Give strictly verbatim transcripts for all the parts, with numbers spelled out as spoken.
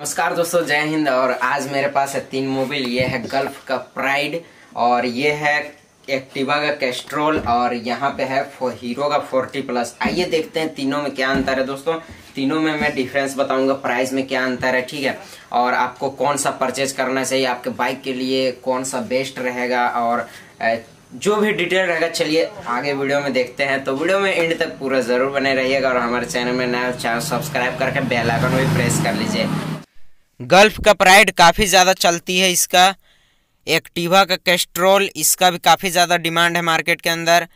नमस्कार दोस्तों, जय हिंद। और आज मेरे पास है तीन मोबाइल। ये है गल्फ का प्राइड और ये है एक्टिवा का कैस्ट्रोल और यहाँ पे है हीरो का फोर्टी प्लस। आइए देखते हैं तीनों में क्या अंतर है। दोस्तों तीनों में मैं डिफरेंस बताऊंगा, प्राइस में क्या अंतर है, ठीक है। और आपको कौन सा परचेज करना चाहिए, आपके बाइक के लिए कौन सा बेस्ट रहेगा और जो भी डिटेल रहेगा, चलिए आगे वीडियो में देखते हैं। तो वीडियो में एंड तक पूरा जरूर बने रहिएगा और हमारे चैनल में नया चैनल सब्सक्राइब करके बेल आइकन भी प्रेस कर लीजिए। गल्फ का प्राइड काफ़ी ज़्यादा चलती है, इसका एक्टिवा का कैस्ट्रोल इसका भी काफ़ी ज़्यादा डिमांड है मार्केट के अंदर।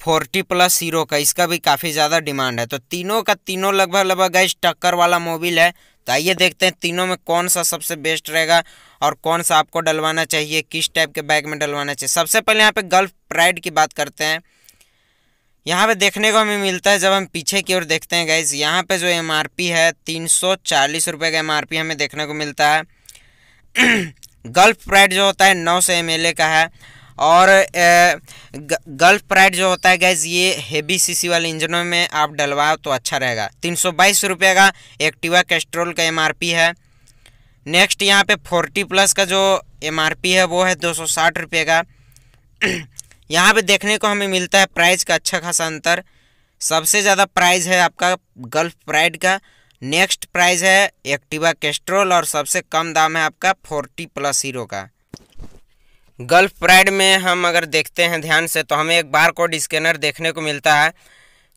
फोर्टी प्लस हीरो का इसका भी काफ़ी ज़्यादा डिमांड है। तो तीनों का तीनों लगभग लगभग गैस टक्कर वाला मोबाइल है। तो आइए देखते हैं तीनों में कौन सा सबसे बेस्ट रहेगा और कौन सा आपको डलवाना चाहिए, किस टाइप के बैग में डलवाना चाहिए। सबसे पहले यहाँ पर गल्फ प्राइड की बात करते हैं। यहाँ पे देखने को हमें मिलता है, जब हम पीछे की ओर देखते हैं गाइज, यहाँ पे जो एमआरपी है तीन सौ चालीस रुपये का एमआरपी हमें देखने को मिलता है। गल्फ प्राइड जो होता है नौ सौ एमएलए का है और गल्फ प्राइड जो होता है गाइज, ये हेवी सीसी वाले इंजनों में आप डलवाओ तो अच्छा रहेगा। तीन सौ बाईस रुपये का एक्टिवा कैस्ट्रोल का एमआरपी है। नेक्स्ट यहाँ पे फोर्टी प्लस का जो एमआरपी है वो है दो सौ साठ रुपये का। यहाँ पे देखने को हमें मिलता है प्राइस का अच्छा खासा अंतर। सबसे ज़्यादा प्राइस है आपका गल्फ प्राइड का, नेक्स्ट प्राइस है एक्टिवा कैस्ट्रोल और सबसे कम दाम है आपका फोर्टी प्लस हीरो का। गल्फ प्राइड में हम अगर देखते हैं ध्यान से तो हमें एक बार कोड स्कैनर देखने को मिलता है,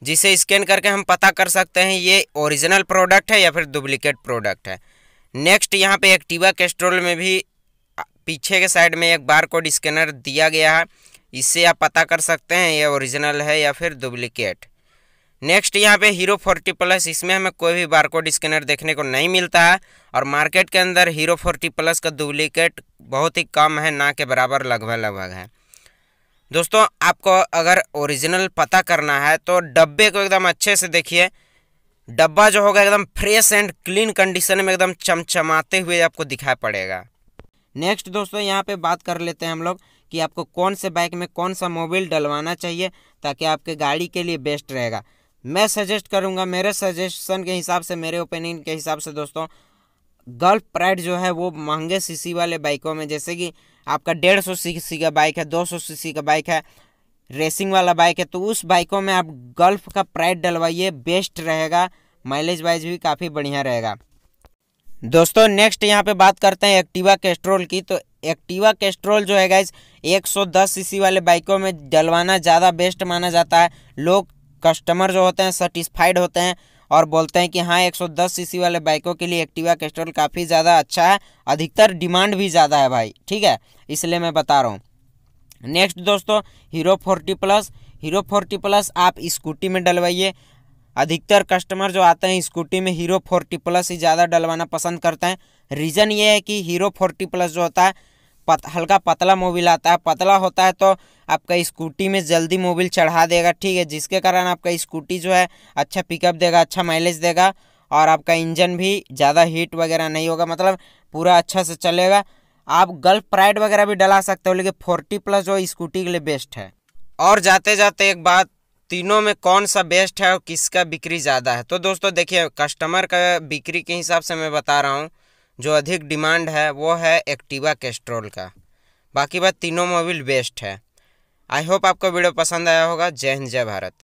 जिसे स्कैन करके हम पता कर सकते हैं ये ओरिजिनल प्रोडक्ट है या फिर डुप्लीकेट प्रोडक्ट है। नेक्स्ट यहाँ पर एक्टिवा कैस्ट्रोल में भी पीछे के साइड में एक बार कोड स्कैनर दिया गया है, इससे आप पता कर सकते हैं ये ओरिजिनल है या फिर डुप्लीकेट। नेक्स्ट यहाँ पे हीरो फोर्टी प्लस, इसमें हमें कोई भी बारकोड स्कैनर देखने को नहीं मिलता है और मार्केट के अंदर हीरो फोर्टी प्लस का डुप्लीकेट बहुत ही कम है, ना के बराबर लगभग लगभग है। दोस्तों आपको अगर ओरिजिनल पता करना है तो डब्बे को एकदम अच्छे से देखिए। डब्बा जो होगा एकदम फ्रेश एंड क्लीन कंडीशन में एकदम चमचमाते हुए आपको दिखाई पड़ेगा। नेक्स्ट दोस्तों यहाँ पे बात कर लेते हैं हम लोग कि आपको कौन से बाइक में कौन सा मोबाइल डलवाना चाहिए ताकि आपके गाड़ी के लिए बेस्ट रहेगा। मैं सजेस्ट करूँगा, मेरे सजेशन के हिसाब से, मेरे ओपिनियन के हिसाब से दोस्तों, गल्फ प्राइड जो है वो महंगे सीसी वाले बाइकों में, जैसे कि आपका डेढ़ सौ सीसी का बाइक है, दो सौ सीसी का बाइक है, रेसिंग वाला बाइक है, तो उस बाइकों में आप गल्फ का प्राइड डलवाइए, बेस्ट रहेगा, माइलेज वाइज भी काफ़ी बढ़िया रहेगा। दोस्तों नेक्स्ट यहाँ पे बात करते हैं एक्टिवा कैस्ट्रोल की। तो एक्टिवा कैस्ट्रोल जो है गाइज एक सौ दस सीसी वाले बाइकों में डलवाना ज़्यादा बेस्ट माना जाता है। लोग कस्टमर जो होते हैं सेटिस्फाइड होते हैं और बोलते हैं कि हाँ एक सौ दस सीसी वाले बाइकों के लिए एक्टिवा कैस्ट्रोल काफ़ी ज़्यादा अच्छा है, अधिकतर डिमांड भी ज़्यादा है भाई, ठीक है, इसलिए मैं बता रहा हूँ। नेक्स्ट दोस्तों Hero forty plus, Hero forty plus आप स्कूटी में डलवाइए। अधिकतर कस्टमर जो आते हैं स्कूटी में हीरो फोर्टी प्लस ही ज़्यादा डलवाना पसंद करते हैं। रीज़न ये है कि हीरो फोर्टी प्लस जो होता है पत, हल्का पतला मोबिल आता है, पतला होता है तो आपका स्कूटी में जल्दी मोबिल चढ़ा देगा, ठीक है, जिसके कारण आपका स्कूटी जो है अच्छा पिकअप देगा, अच्छा माइलेज देगा और आपका इंजन भी ज़्यादा हीट वगैरह नहीं होगा, मतलब पूरा अच्छा से चलेगा। आप गल्फ प्राइड वगैरह भी डला सकते हो, लेकिन फोर्टी प्लस जो स्कूटी के लिए बेस्ट है। और जाते जाते एक बात, तीनों में कौन सा बेस्ट है और किसका बिक्री ज़्यादा है। तो दोस्तों देखिए, कस्टमर का बिक्री के हिसाब से मैं बता रहा हूँ, जो अधिक डिमांड है वो है एक्टिवा कैस्ट्रोल का। बाकी बात तीनों मोबाइल बेस्ट है। आई होप आपको वीडियो पसंद आया होगा। जय हिंद, जय भारत।